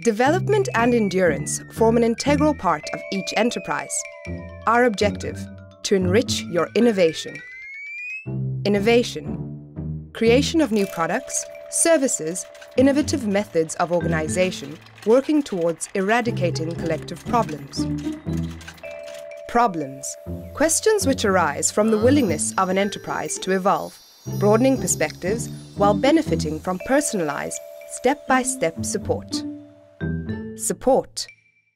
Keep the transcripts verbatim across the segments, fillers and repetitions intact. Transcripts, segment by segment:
Development and endurance form an integral part of each enterprise. Our objective, to enrich your innovation. Innovation, creation of new products, services, innovative methods of organization, working towards eradicating collective problems. Problems, questions which arise from the willingness of an enterprise to evolve, broadening perspectives while benefiting from personalized, step-by-step support. Support,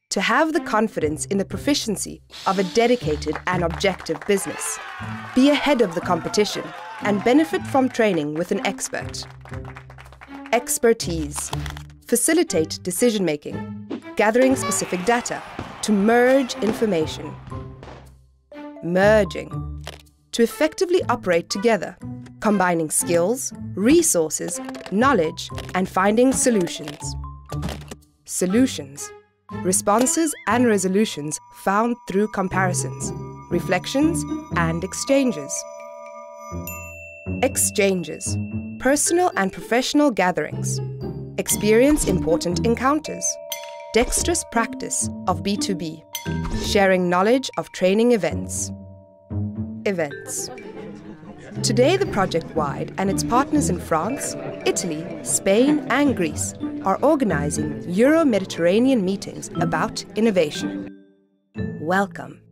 to have the confidence in the proficiency of a dedicated and objective business. Be ahead of the competition and benefit from training with an expert. Expertise, facilitate decision-making, gathering specific data to merge information. Merging, to effectively operate together, combining skills, resources, knowledge, and finding solutions. Solutions, responses and resolutions found through comparisons, reflections, and exchanges. Exchanges, personal and professional gatherings. Experience important encounters. Dexterous practice of B two B. Sharing knowledge of training events. Events. Today, the Project Wide and its partners in France, Italy, Spain, and Greece are organizing Euro-Mediterranean meetings about innovation. Welcome.